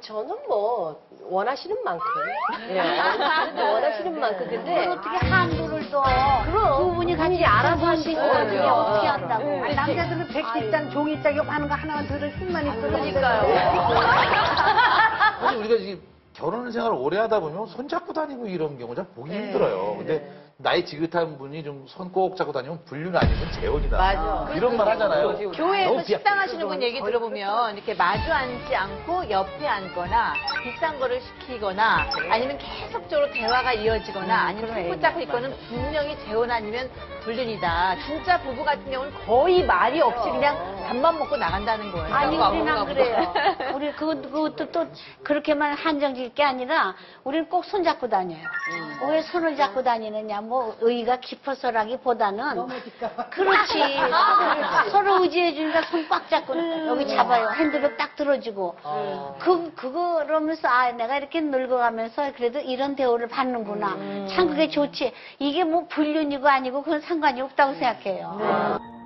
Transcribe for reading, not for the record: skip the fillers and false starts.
저는 뭐 원하시는 만큼 원하시는 만큼. 근데 어떻게 한도를 또 그럼 두 분이 같이 알아서 하시는 거예요. 어떻게 한다고. 아니, 남자들은 백지장 종이장 하는 거 하나 들을 힘만 있어요. 그러니까요. 사실 우리가 이제 결혼 생활을 오래 하다 보면 손잡고 다니고 이런 경우가 보기 힘들어요. 근데 나이 지긋한 분이 좀 손 꼭 잡고 다니면 불륜 아니면 재혼이다. 맞아. 이런 말 하잖아요. 교회에서 식당 하시는 분 얘기 들어보면 이렇게 마주 앉지 않고 옆에 앉거나 비싼 거를 시키거나 아니면 계속적으로 대화가 이어지거나 아니면 손 잡고 있거나 분명히 재혼 아니면 불륜이다. 진짜 부부 같은 경우는 거의 말이 없이 그냥 밥만 먹고 나간다는 거예요. 아니, 우리는 그래요. 우리 그것도 또 그렇게만 한정질 게 아니라 우리는 꼭 손 잡고 다녀요. 왜 손을 잡고 다니느냐? 뭐 의의가 깊어서라기보다는 너무 그렇지. 서로 의지해 주니까 손 꽉 잡고 여기 잡아요. 핸들을 딱 들어주고 그러면서 아 내가 이렇게 늙어가면서 그래도 이런 대우를 받는구나. 참 그게 좋지. 이게 뭐 불륜이고 아니고 그건 상관이 없다고 생각해요.